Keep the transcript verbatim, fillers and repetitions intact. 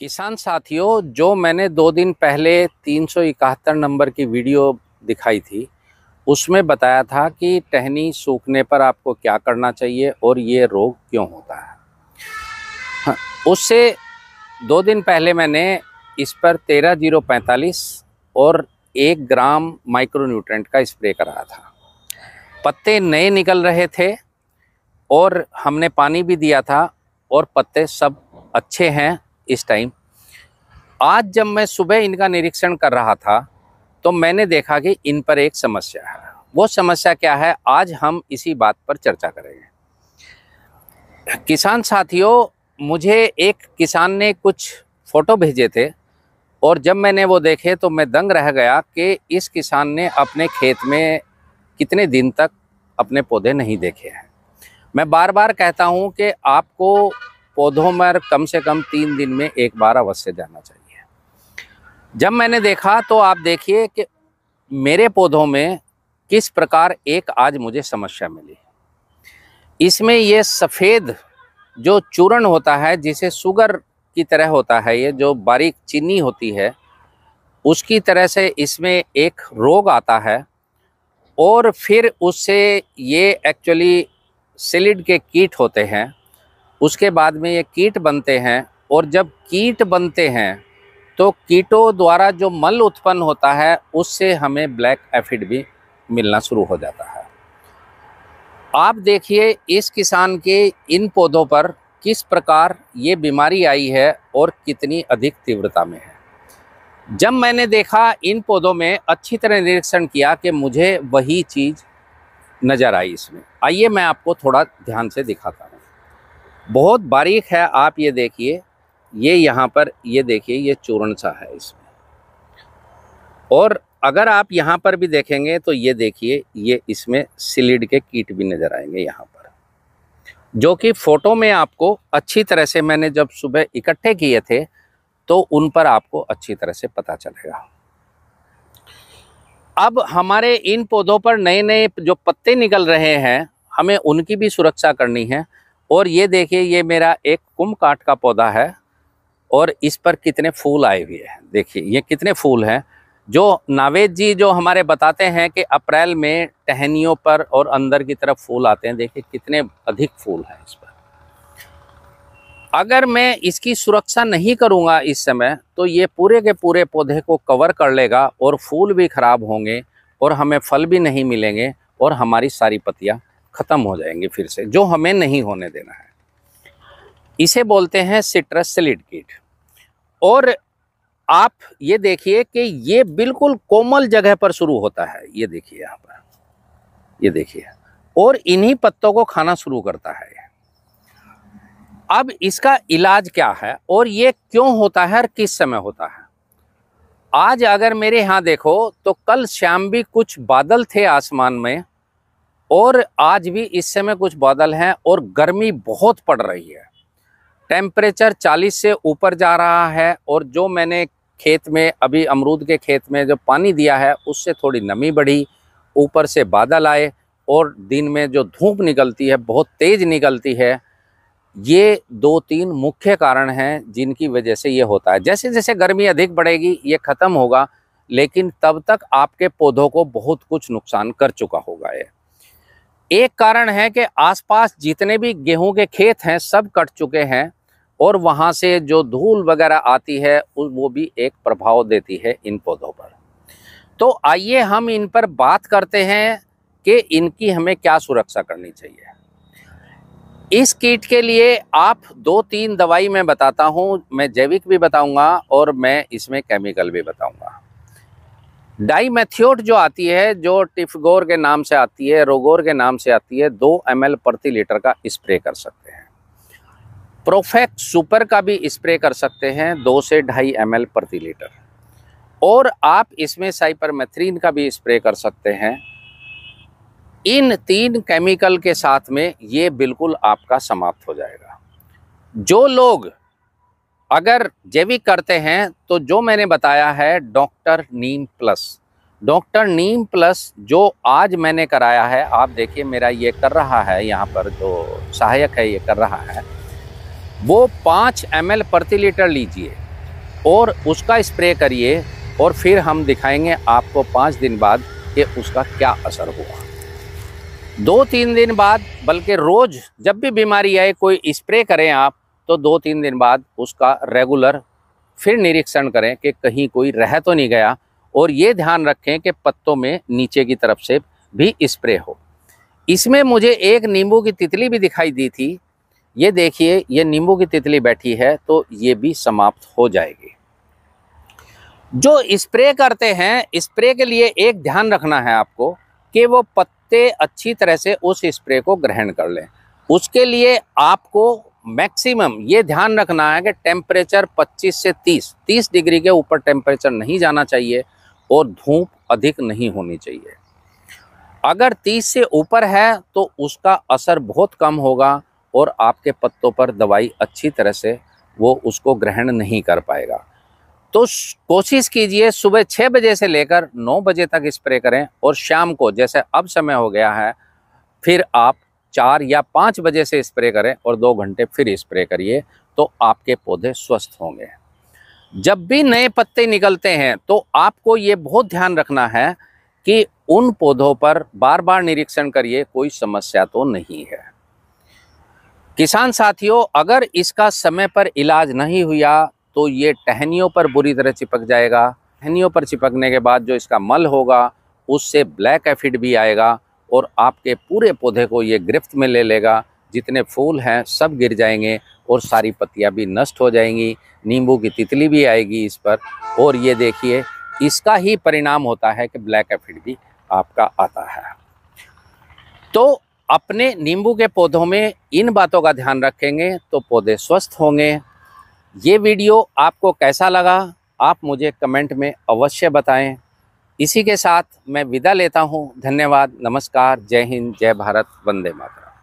किसान साथियों, जो मैंने दो दिन पहले तीन सौ इकहत्तर नंबर की वीडियो दिखाई थी उसमें बताया था कि टहनी सूखने पर आपको क्या करना चाहिए और ये रोग क्यों होता है। उससे दो दिन पहले मैंने इस पर तेरह जीरो पैंतालीस और एक ग्राम माइक्रोन्यूट्रेंट का स्प्रे कराया था। पत्ते नए निकल रहे थे और हमने पानी भी दिया था और पत्ते सब अच्छे हैं इस टाइम। आज जब मैं सुबह इनका निरीक्षण कर रहा था तो मैंने देखा कि इन पर एक समस्या है। वो समस्या क्या है, आज हम इसी बात पर चर्चा करेंगे। किसान साथियों, मुझे एक किसान ने कुछ फ़ोटो भेजे थे और जब मैंने वो देखे तो मैं दंग रह गया कि इस किसान ने अपने खेत में कितने दिन तक अपने पौधे नहीं देखे हैं। मैं बार बार कहता हूँ कि आपको पौधों में कम से कम तीन दिन में एक बार अवश्य जाना चाहिए। जब मैंने देखा तो आप देखिए कि मेरे पौधों में किस प्रकार एक आज मुझे समस्या मिली। इसमें ये सफ़ेद जो चूर्ण होता है, जिसे शुगर की तरह होता है, ये जो बारीक चीनी होती है उसकी तरह से इसमें एक रोग आता है और फिर उससे ये एक्चुअली सिलिड के कीट होते हैं। उसके बाद में ये कीट बनते हैं और जब कीट बनते हैं तो कीटों द्वारा जो मल उत्पन्न होता है उससे हमें ब्लैक एफिड भी मिलना शुरू हो जाता है। आप देखिए इस किसान के इन पौधों पर किस प्रकार ये बीमारी आई है और कितनी अधिक तीव्रता में है। जब मैंने देखा इन पौधों में अच्छी तरह निरीक्षण किया कि मुझे वही चीज़ नज़र आई इसमें। आइए मैं आपको थोड़ा ध्यान से दिखाता हूँ। बहुत बारीक है, आप ये देखिए, ये यहाँ पर ये देखिए ये चूर्ण सा है इसमें। और अगर आप यहाँ पर भी देखेंगे तो ये देखिए ये इसमें सिलिड के कीट भी नज़र आएंगे यहाँ पर, जो कि फ़ोटो में आपको अच्छी तरह से मैंने जब सुबह इकट्ठे किए थे तो उन पर आपको अच्छी तरह से पता चलेगा। अब हमारे इन पौधों पर नए नए जो पत्ते निकल रहे हैं हमें उनकी भी सुरक्षा करनी है। और ये देखिए ये मेरा एक कुमकाट का पौधा है और इस पर कितने फूल आए हुए हैं। देखिए ये कितने फूल हैं, जो नावेद जी जो हमारे बताते हैं कि अप्रैल में टहनियों पर और अंदर की तरफ फूल आते हैं। देखिए कितने अधिक फूल हैं इस पर। अगर मैं इसकी सुरक्षा नहीं करूँगा इस समय तो ये पूरे के पूरे पौधे को कवर कर लेगा और फूल भी खराब होंगे और हमें फल भी नहीं मिलेंगे और हमारी सारी पत्तियाँ ख़त्म हो जाएंगी फिर से, जो हमें नहीं होने देना है। इसे बोलते हैं सिट्रस सैलिड कीट। और आप ये देखिए कि ये बिल्कुल कोमल जगह पर शुरू होता है। ये देखिए यहाँ पर, ये देखिए, और इन्हीं पत्तों को खाना शुरू करता है। अब इसका इलाज क्या है और ये क्यों होता है और किस समय होता है। आज अगर मेरे यहाँ देखो तो कल शाम भी कुछ बादल थे आसमान में और आज भी इस समय कुछ बादल हैं और गर्मी बहुत पड़ रही है। टेम्परेचर चालीस से ऊपर जा रहा है और जो मैंने खेत में अभी अमरूद के खेत में जो पानी दिया है उससे थोड़ी नमी बढ़ी, ऊपर से बादल आए और दिन में जो धूप निकलती है बहुत तेज़ निकलती है। ये दो तीन मुख्य कारण हैं जिनकी वजह से ये होता है। जैसे जैसे गर्मी अधिक बढ़ेगी ये ख़त्म होगा, लेकिन तब तक आपके पौधों को बहुत कुछ नुकसान कर चुका होगा। ये एक कारण है कि आसपास जितने भी गेहूं के खेत हैं सब कट चुके हैं और वहां से जो धूल वगैरह आती है वो भी एक प्रभाव देती है इन पौधों पर। तो आइए हम इन पर बात करते हैं कि इनकी हमें क्या सुरक्षा करनी चाहिए। इस कीट के लिए आप दो तीन दवाई मैं बताता हूं, मैं जैविक भी बताऊंगा और मैं इसमें केमिकल भी बताऊंगा। डाईमेथियोट जो आती है, जो टिफगोर के नाम से आती है, रोगोर के नाम से आती है, दो एम एल प्रति लीटर का स्प्रे कर सकते हैं। प्रोफेक्स सुपर का भी स्प्रे कर सकते हैं, दो से ढाई एम एल प्रति लीटर। और आप इसमें साइपरमेथ्रिन का भी स्प्रे कर सकते हैं। इन तीन केमिकल के साथ में ये बिल्कुल आपका समाप्त हो जाएगा। जो लोग अगर जैविक करते हैं तो जो मैंने बताया है डॉक्टर नीम प्लस, डॉक्टर नीम प्लस जो आज मैंने कराया है, आप देखिए मेरा ये कर रहा है यहाँ पर जो सहायक है ये कर रहा है, वो पाँच एम एल प्रति लीटर लीजिए। और उसका स्प्रे करिए और फिर हम दिखाएंगे आपको पाँच दिन बाद कि उसका क्या असर हुआ। दो तीन दिन बाद बल्कि रोज़ जब भी बीमारी आए कोई स्प्रे करें आप तो दो तीन दिन बाद उसका रेगुलर फिर निरीक्षण करें कि कहीं कोई रह तो नहीं गया। और ये ध्यान रखें कि पत्तों में नीचे की तरफ से भी स्प्रे हो। इसमें मुझे एक नींबू की तितली भी दिखाई दी थी, ये देखिए ये नींबू की तितली बैठी है तो ये भी समाप्त हो जाएगी। जो स्प्रे करते हैं स्प्रे के लिए एक ध्यान रखना है आपको कि वो पत्ते अच्छी तरह से उस स्प्रे को ग्रहण कर लें। उसके लिए आपको मैक्सिमम ये ध्यान रखना है कि टेम्परेचर पच्चीस से तीस तीस डिग्री के ऊपर टेम्परेचर नहीं जाना चाहिए और धूप अधिक नहीं होनी चाहिए। अगर तीस से ऊपर है तो उसका असर बहुत कम होगा और आपके पत्तों पर दवाई अच्छी तरह से वो उसको ग्रहण नहीं कर पाएगा। तो कोशिश कीजिए सुबह छः बजे से लेकर नौ बजे तक स्प्रे करें और शाम को जैसे अब समय हो गया है फिर आप चार या पाँच बजे से स्प्रे करें और दो घंटे फिर स्प्रे करिए तो आपके पौधे स्वस्थ होंगे। जब भी नए पत्ते निकलते हैं तो आपको ये बहुत ध्यान रखना है कि उन पौधों पर बार बार निरीक्षण करिए कोई समस्या तो नहीं है। किसान साथियों, अगर इसका समय पर इलाज नहीं हुआ तो ये टहनियों पर बुरी तरह चिपक जाएगा। टहनियों पर चिपकने के बाद जो इसका मल होगा उससे ब्लैक एफिड भी आएगा और आपके पूरे पौधे को ये गिरफ्त में ले लेगा। जितने फूल हैं सब गिर जाएंगे और सारी पत्तियां भी नष्ट हो जाएंगी। नींबू की तितली भी आएगी इस पर और ये देखिए इसका ही परिणाम होता है कि ब्लैक एफिड भी आपका आता है। तो अपने नींबू के पौधों में इन बातों का ध्यान रखेंगे तो पौधे स्वस्थ होंगे। ये वीडियो आपको कैसा लगा आप मुझे कमेंट में अवश्य बताएं। इसी के साथ मैं विदा लेता हूं। धन्यवाद, नमस्कार, जय हिंद, जय भारत, वंदे मातरम।